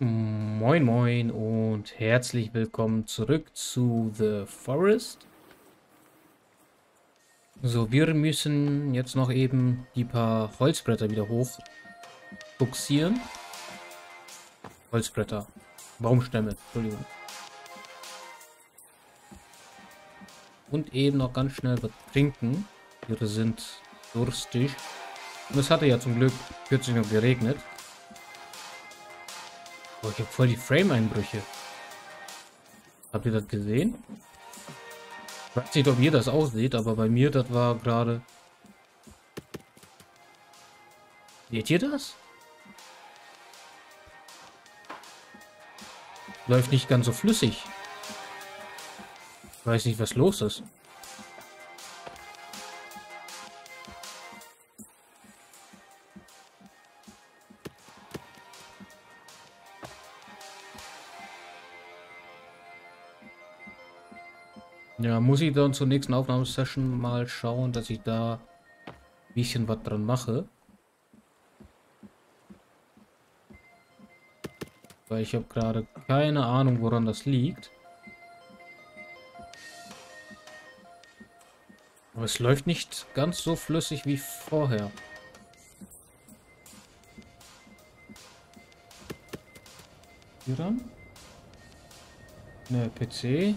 Moin moin und herzlich willkommen zurück zu The Forest. So, wir müssen jetzt noch eben die paar Holzbretter wieder hoch buxieren. Holzbretter, Baumstämme, Entschuldigung. Und eben noch ganz schnell was trinken. Wir sind durstig. Und es hatte ja zum Glück kürzlich noch geregnet. Oh, ich habe voll die Frame-Einbrüche. Habt ihr das gesehen? Ich weiß nicht, ob ihr das auch seht, aber bei mir, das war gerade... Seht ihr das? Läuft nicht ganz so flüssig. Ich weiß nicht, was los ist. Ja, muss ich dann zur nächsten Aufnahmesession mal schauen, dass ich da ein bisschen was dran mache. Weil ich habe gerade keine Ahnung, woran das liegt. Aber es läuft nicht ganz so flüssig wie vorher. Hier dann? Ne, PC.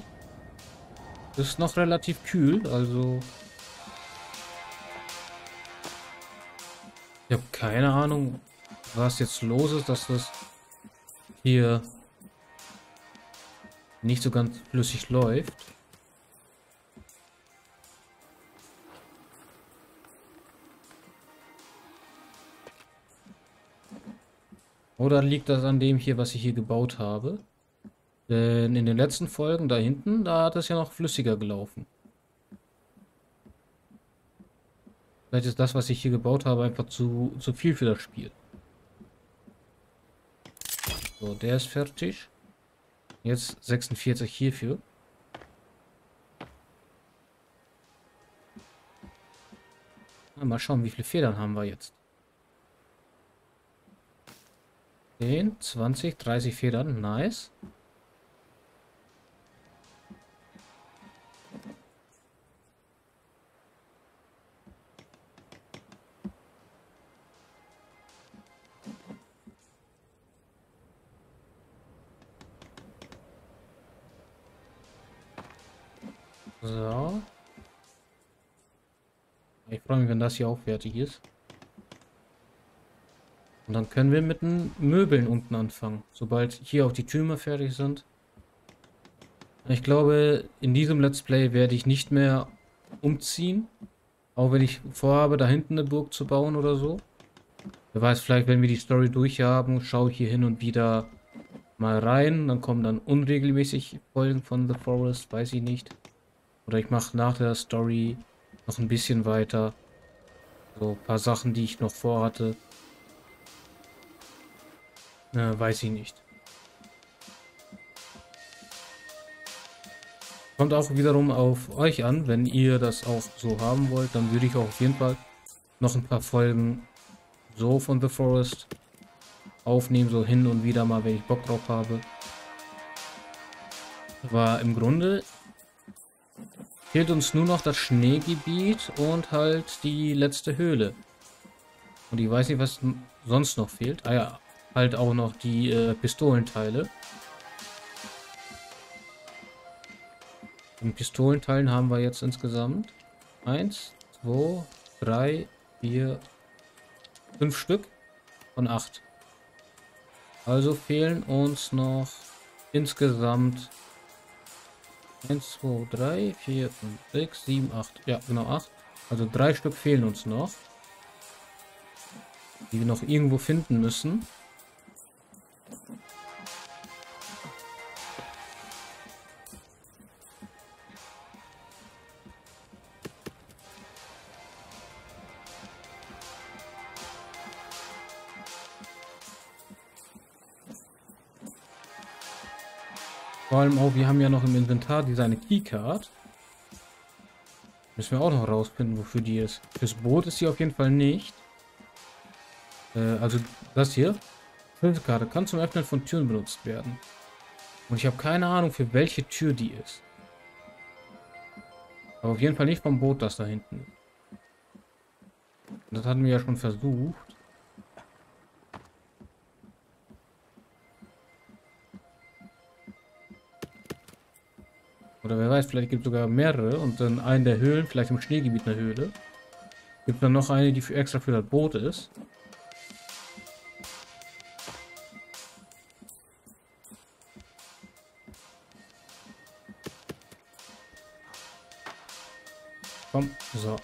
Das ist noch relativ kühl, also... Ich habe keine Ahnung, was jetzt los ist, dass das hier nicht so ganz flüssig läuft. Oder liegt das an dem hier, was ich hier gebaut habe? Denn in den letzten Folgen da hinten, da hat es ja noch flüssiger gelaufen. Vielleicht ist das, was ich hier gebaut habe, einfach zu viel für das Spiel. So, der ist fertig. Jetzt 46 hierfür. Mal schauen, wie viele Federn haben wir jetzt. 10, 20, 30 Federn. Nice. So. Ich freue mich, wenn das hier auch fertig ist. Und dann können wir mit den Möbeln unten anfangen, sobald hier auch die Türme fertig sind. Ich glaube, in diesem Let's Play werde ich nicht mehr umziehen. Auch wenn ich vorhabe, da hinten eine Burg zu bauen oder so. Wer weiß, vielleicht, wenn wir die Story durchhaben, schaue ich hier hin und wieder mal rein. Dann kommen dann unregelmäßig Folgen von The Forest, weiß ich nicht. Oder ich mache nach der Story noch ein bisschen weiter. So ein paar Sachen, die ich noch vorhatte. Weiß ich nicht. Kommt auch wiederum auf euch an. Wenn ihr das auch so haben wollt, dann würde ich auch auf jeden Fall noch ein paar Folgen so von The Forest aufnehmen. So hin und wieder mal, wenn ich Bock drauf habe. Aber im Grunde... fehlt uns nur noch das Schneegebiet und halt die letzte Höhle. Und ich weiß nicht, was sonst noch fehlt. Ah ja, halt auch noch die Pistolenteile. In Pistolenteilen haben wir jetzt insgesamt 1, 2, 3, 4, 5 Stück von 8. Also fehlen uns noch insgesamt... 1, 2, 3, 4, 5, 6, 7, 8. Ja, genau 8. Also 3 Stück fehlen uns noch. Die wir noch irgendwo finden müssen. Vor allem auch, wir haben ja noch im Inventar die seine Keycard. Müssen wir auch noch rausfinden, wofür die ist. Fürs Boot ist sie auf jeden Fall nicht. Also das hier. Hilfskarte kann zum Öffnen von Türen benutzt werden. Und ich habe keine Ahnung, für welche Tür die ist. Aber auf jeden Fall nicht vom Boot, das da hinten. Das hatten wir ja schon versucht. Oder wer weiß, vielleicht gibt es sogar mehrere und dann einen der Höhlen, vielleicht im Schneegebiet einer Höhle. Gibt dann noch eine, die für extra für das Boot ist. Komm, so.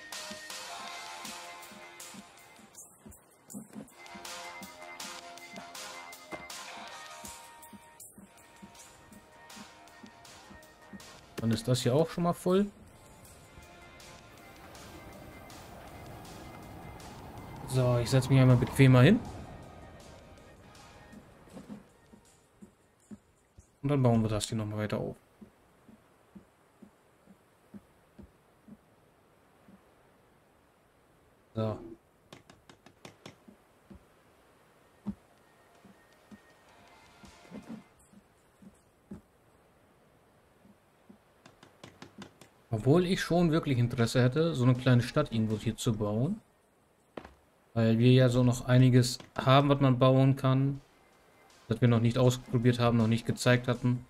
Dann ist das hier auch schon mal voll. So, ich setze mich einmal bequemer hin. Und dann bauen wir das hier nochmal weiter auf. So. Obwohl ich schon wirklich Interesse hätte, so eine kleine Stadt irgendwo hier zu bauen. Weil wir ja so noch einiges haben, was man bauen kann. Das wir noch nicht ausprobiert haben, noch nicht gezeigt hatten.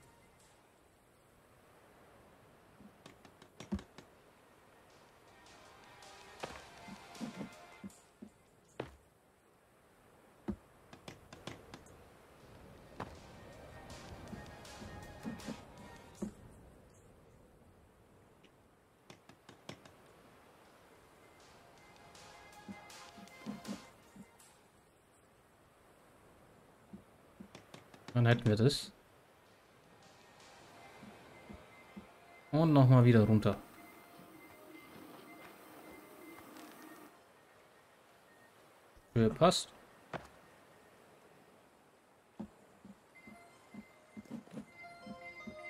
Dann hätten wir das. Und nochmal wieder runter. Höhe passt.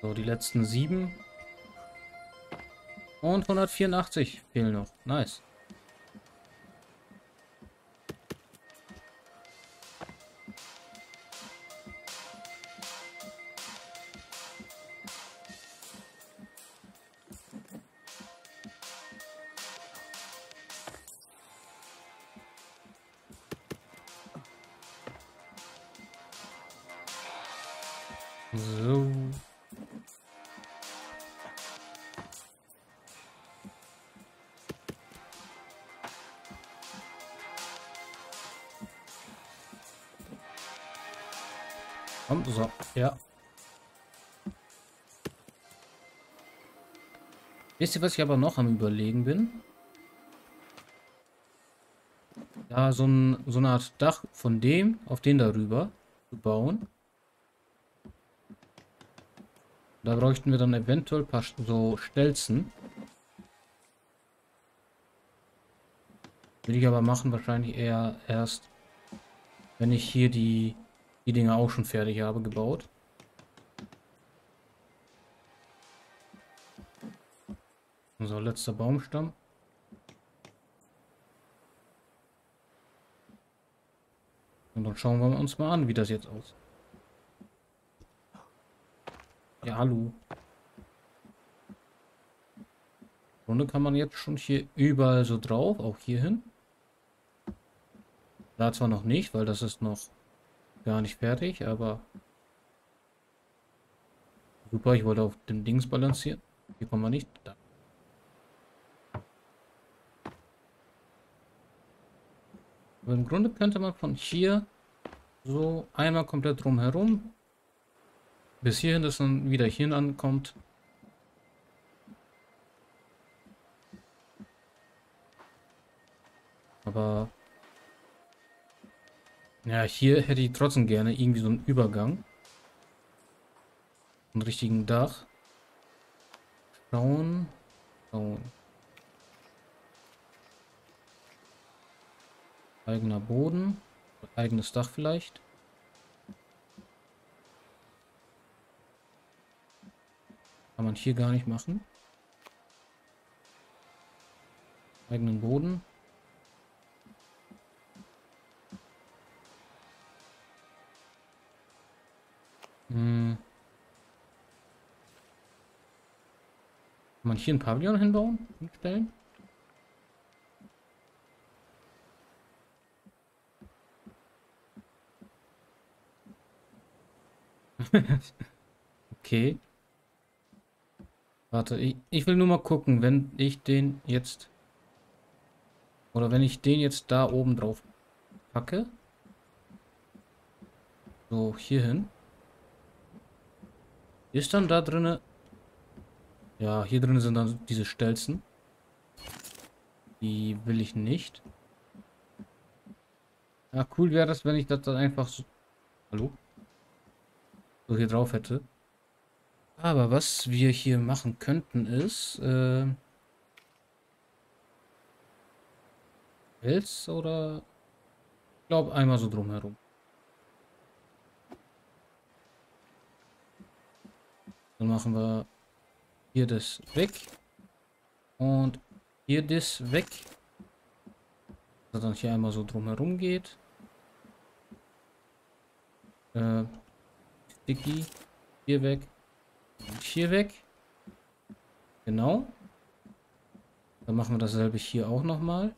So, die letzten 7. Und 184 fehlen noch. Nice. So. Komm, so, ja. Wisst ihr, was ich aber noch am Überlegen bin? Da so eine Art Dach von dem auf den darüber zu bauen. Da bräuchten wir dann eventuell ein paar so Stelzen. Würde ich aber machen, wahrscheinlich eher erst, wenn ich hier die Dinger auch schon fertig habe gebaut. Unser letzter Baumstamm. Und dann schauen wir uns mal an, wie das jetzt aussieht. Ja, hallo. Im Grunde kann man jetzt schon hier überall so drauf, auch hier hin. Da zwar noch nicht, weil das ist noch gar nicht fertig, aber super, ich wollte auf dem Dings balancieren. Hier kommen wir nicht. Da. Aber im Grunde könnte man von hier so einmal komplett drumherum. Bis hierhin, dass dann wieder hierhin ankommt. Aber ja, hier hätte ich trotzdem gerne irgendwie so einen Übergang. Einen richtigen Dach. Schauen. Schauen. Eigener Boden. Eigenes Dach vielleicht. Kann man hier gar nicht machen. Eigenen Boden. Kann man hier ein Pavillon hinbauen? Hinstellen? Okay. Warte, ich will nur mal gucken, wenn ich den jetzt... Oder wenn ich den jetzt da oben drauf packe. So, hier hin. Ist dann da drinne... Ja, hier drin sind dann diese Stelzen. Die will ich nicht. Ja, cool wäre das, wenn ich das dann einfach so... Hallo? So hier drauf hätte. Aber was wir hier machen könnten ist... Pilz oder... Ich glaube einmal so drumherum. Dann machen wir hier das weg. Und hier das weg. Dass dann hier einmal so drumherum geht. Sticky. Hier weg. Und hier weg. Genau. Dann machen wir dasselbe hier auch nochmal.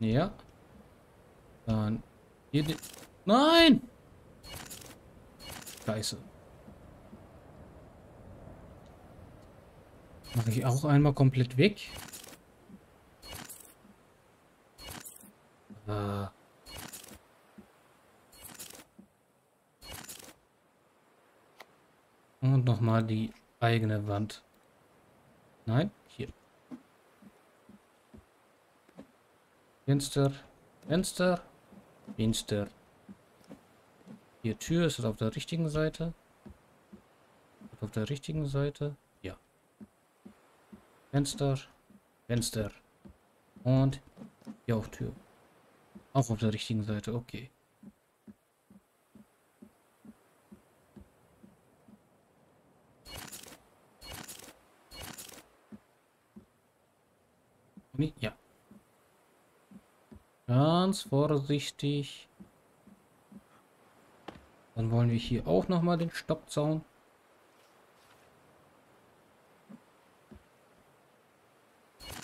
Ja. Dann hier den... Nein! Scheiße. Mache ich auch einmal komplett weg. Und nochmal die eigene Wand. Nein, hier. Fenster, Fenster, Fenster. Hier Tür, ist das auf der richtigen Seite? Auf der richtigen Seite? Ja. Fenster, Fenster. Und hier auch Tür. Auch auf der richtigen Seite, okay. Nee, ja. Ganz vorsichtig. Dann wollen wir hier auch nochmal den Stockzaun.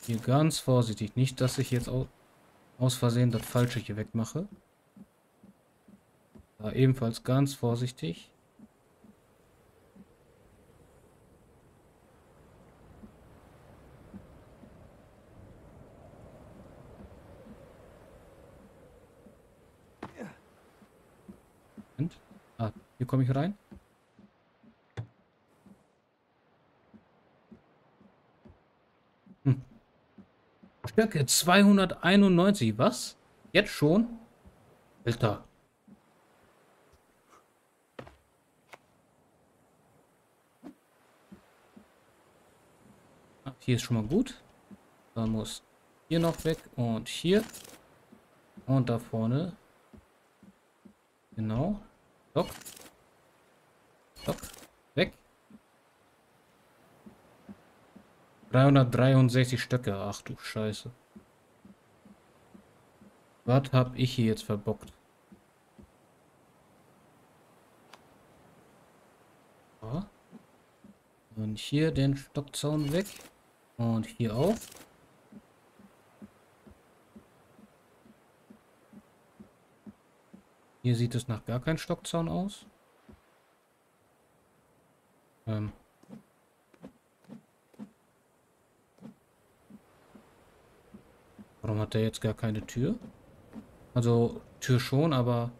Hier ganz vorsichtig. Nicht, dass ich jetzt aus Versehen das Falsche hier wegmache. Da ebenfalls ganz vorsichtig. Hier komme ich rein. Stärke 291. Was? Jetzt schon? Alter. Hier ist schon mal gut. Dann muss hier noch weg und hier. Und da vorne. Genau. Doch. Stopp. Weg. 363 Stöcke. Ach du Scheiße. Was hab ich hier jetzt verbockt? Ja. Und hier den Stockzaun weg. Und hier auch. Hier sieht es nach gar keinem Stockzaun aus. Warum hat der jetzt gar keine Tür? Also Tür schon, aber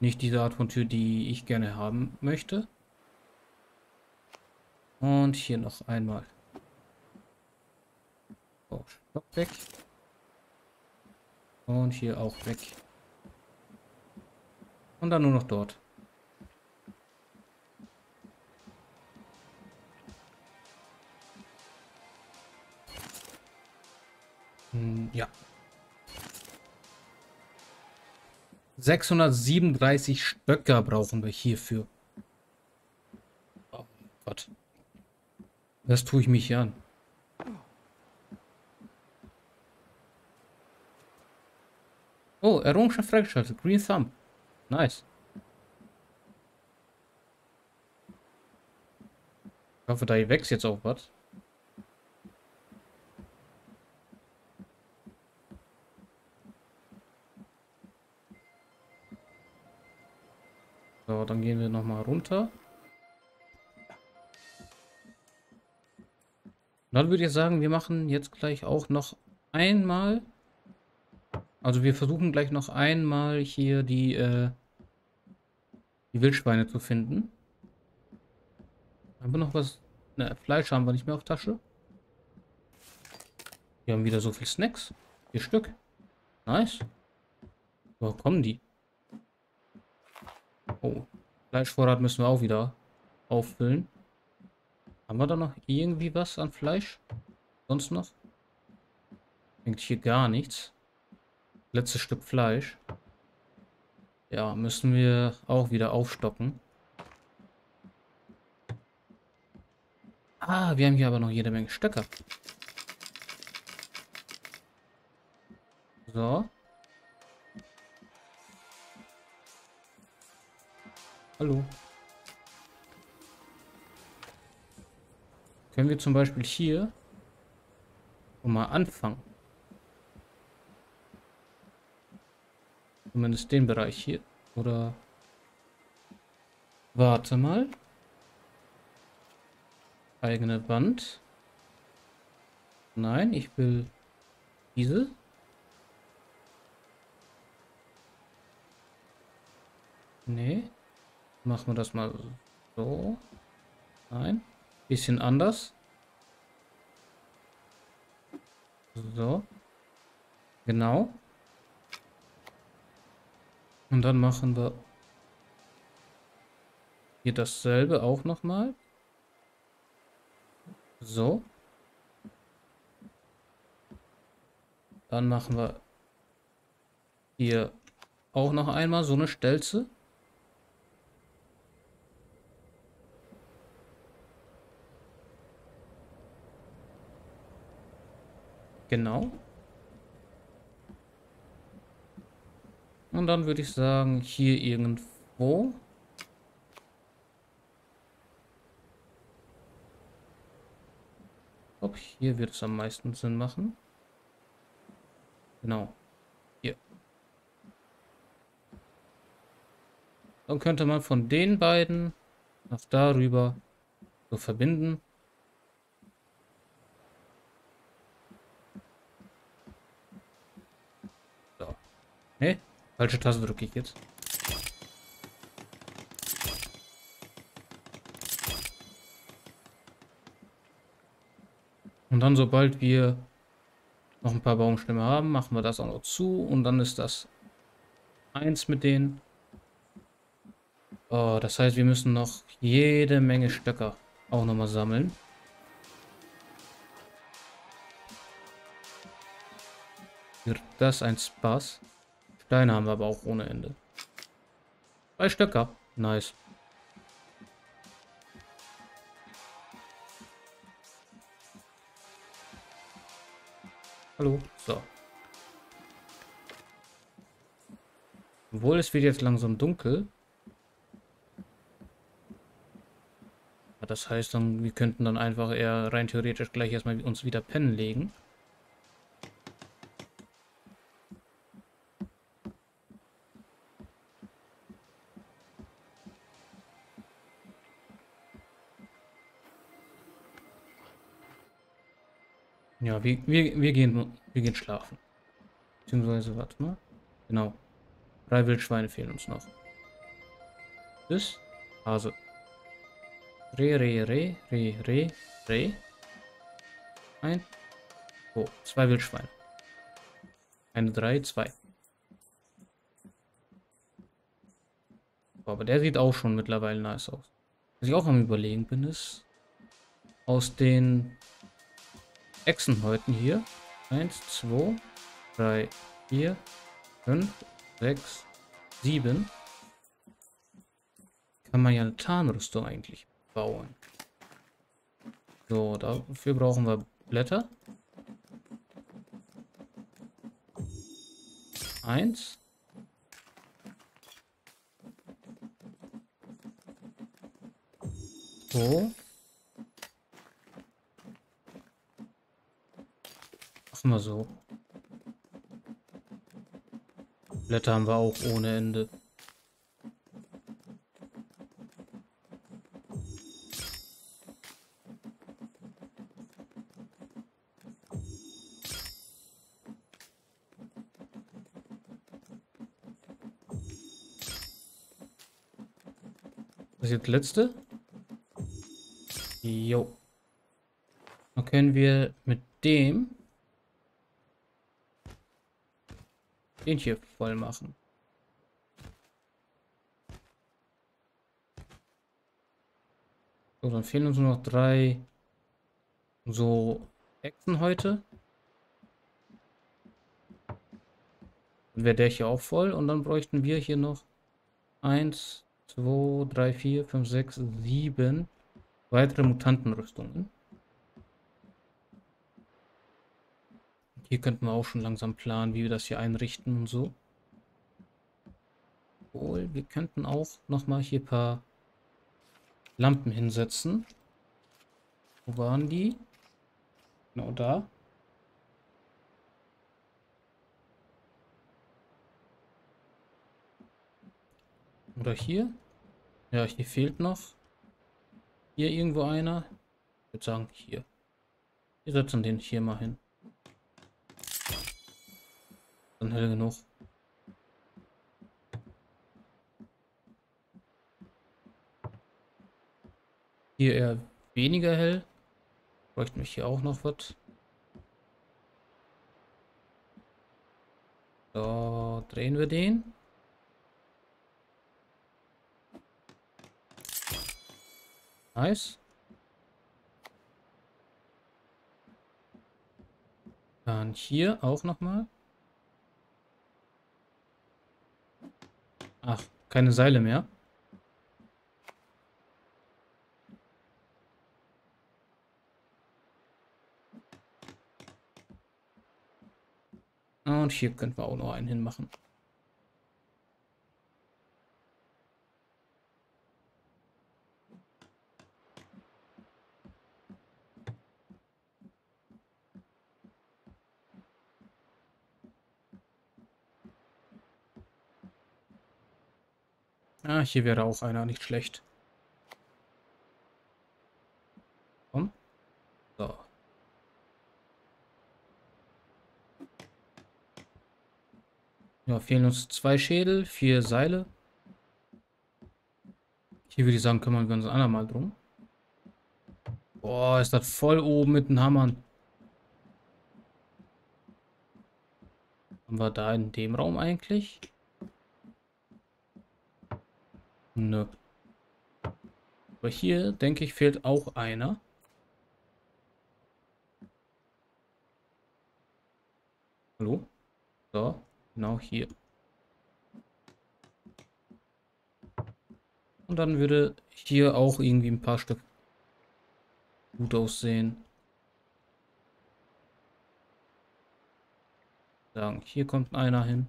nicht diese Art von Tür, die ich gerne haben möchte. Und hier noch einmal. Oh, Stock weg. Und hier auch weg. Und dann nur noch dort. Ja. 637 Stöcker brauchen wir hierfür. Oh Gott. Das tue ich mich hier an. Oh, Errungenschaft freigeschaltet. Green Thumb. Nice. Ich hoffe, da wächst jetzt auch was. So, dann gehen wir nochmal runter. Dann würde ich sagen, wir machen jetzt gleich auch noch einmal. Also wir versuchen gleich noch einmal hier die Wildschweine zu finden. Haben wir noch was? Ne, Fleisch haben wir nicht mehr auf Tasche. Wir haben wieder so viel Snacks. 4 Stück. Nice. Wo kommen die? Oh, Fleischvorrat müssen wir auch wieder auffüllen. Haben wir da noch irgendwie was an Fleisch? Sonst noch? Denkt hier gar nichts. Letztes Stück Fleisch. Ja, müssen wir auch wieder aufstocken. Ah, wir haben hier aber noch jede Menge Stöcker. So. Hallo. Können wir zum Beispiel hier mal anfangen. Zumindest den Bereich hier. Oder... Warte mal. Eigene Wand. Nein, ich will diese. Nee. Machen wir das mal so. Nein. Bisschen anders. So. Genau. Und dann machen wir hier dasselbe auch nochmal. So. Dann machen wir hier auch noch einmal so eine Stelze. Genau. Und dann würde ich sagen, hier irgendwo. Ob hier wird es am meisten Sinn machen. Genau. Hier. Dann könnte man von den beiden nach darüber so verbinden. So. Ne? Falsche Taste drücke ich jetzt. Und dann, sobald wir noch ein paar Baumstämme haben, machen wir das auch noch zu. Und dann ist das 1 mit denen. Oh, das heißt, wir müssen noch jede Menge Stöcker auch nochmal sammeln. Wird das ein Spaß? Steine haben wir aber auch ohne Ende. 2 Stöcker. Nice. Hallo. So. Obwohl, es wird jetzt langsam dunkel. Ja, das heißt, dann, wir könnten dann einfach eher rein theoretisch gleich erstmal uns wieder pennen legen. Ja, wir gehen schlafen. Beziehungsweise, warte mal. Genau. 3 Wildschweine fehlen uns noch. Das. Hase. Reh. 1, 2 Wildschweine. 1, 3, 2. Boah, aber der sieht auch schon mittlerweile nice aus. Was ich auch am Überlegen bin, ist aus den Echsenhäuten hier. 1, 2, 3, 4, 5, 6, 7. Kann man ja eine Tarnrüstung eigentlich bauen. So, dafür brauchen wir Blätter. 1. So. Machen wir so. Blätter haben wir auch ohne Ende. Das ist jetzt letzte. Jo. Dann können wir mit dem den hier voll machen. So, dann fehlen uns nur noch 3 so Echsen heute. Dann wäre der hier auch voll und dann bräuchten wir hier noch 1. 2, 3, 4, 5, 6, 7 weitere Mutantenrüstungen. Hier könnten wir auch schon langsam planen, wie wir das hier einrichten und so. Obwohl, wir könnten auch nochmal hier ein paar Lampen hinsetzen. Wo waren die? Genau da. Oder hier? Ja, hier fehlt noch. Hier irgendwo einer. Ich würde sagen, hier. Wir setzen den hier mal hin. Dann hell genug. Hier eher weniger hell. Bräuchte mich hier auch noch was. So, drehen wir den. Nice. Dann hier auch nochmal. Ach, keine Seile mehr. Und hier könnten wir auch noch einen hinmachen. Ah, hier wäre auch einer, nicht schlecht. Komm. So. Ja, fehlen uns 2 Schädel, 4 Seile. Hier würde ich sagen, kümmern wir uns ein andermal drum. Boah, ist das voll oben mit den Hammern. Haben wir da in dem Raum eigentlich? Nö. Aber hier, denke ich, fehlt auch einer. Hallo? So, genau hier. Und dann würde hier auch irgendwie ein paar Stück gut aussehen. Sagen, hier kommt einer hin.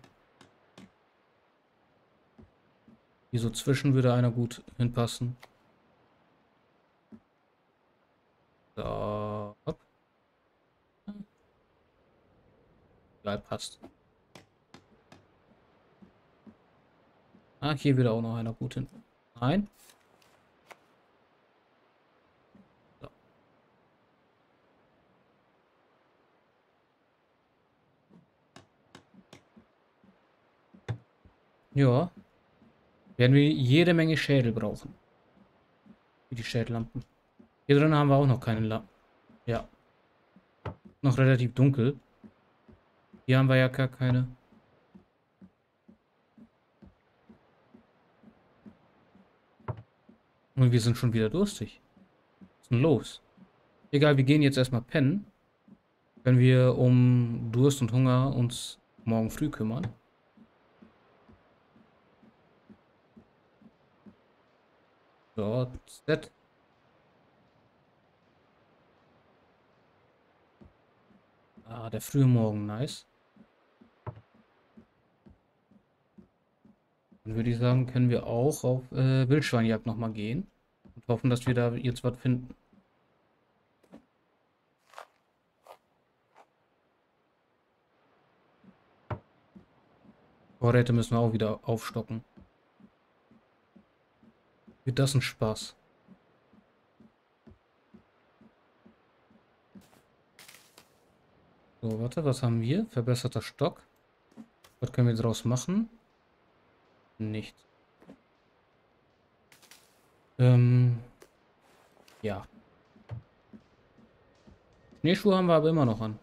Hier so zwischen würde einer gut hinpassen. So. Hopp. Ja, passt. Ah, hier würde auch noch einer gut hin. Nein. So. Ja. Werden wir jede Menge Schädel brauchen. Wie die Schädellampen. Hier drin haben wir auch noch keine Lampen. Ja. Noch relativ dunkel. Hier haben wir ja gar keine. Und wir sind schon wieder durstig. Was ist denn los? Egal, wir gehen jetzt erstmal pennen. Wenn wir um Durst und Hunger uns morgen früh kümmern. So, set. Ah, der frühe Morgen, nice. Dann würde ich sagen, können wir auch auf Wildschweinjagd nochmal gehen und hoffen, dass wir da jetzt was finden. Vorräte müssen wir auch wieder aufstocken. Wird das ein Spaß? So, warte, was haben wir? Verbesserter Stock. Was können wir draus machen? Nichts. Ja. Schneeschuhe haben wir aber immer noch an.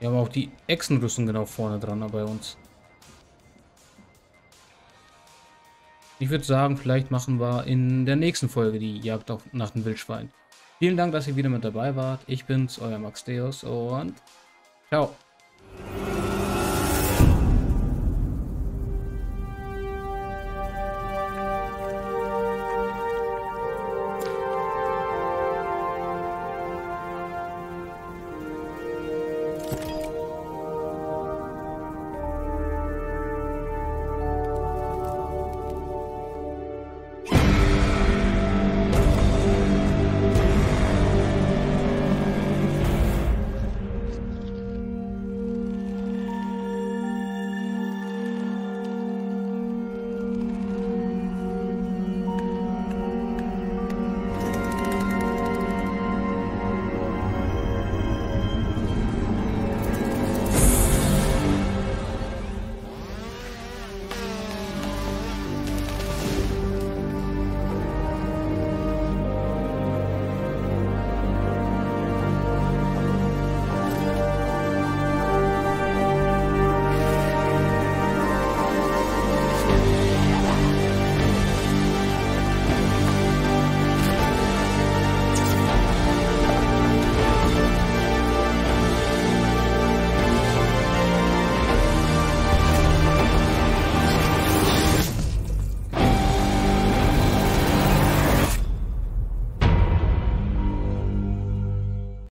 Wir haben auch die Echsenrüstung genau vorne dran bei uns. Ich würde sagen, vielleicht machen wir in der nächsten Folge die Jagd nach dem Wildschwein. Vielen Dank, dass ihr wieder mit dabei wart. Ich bin's, euer Max Deus und ciao.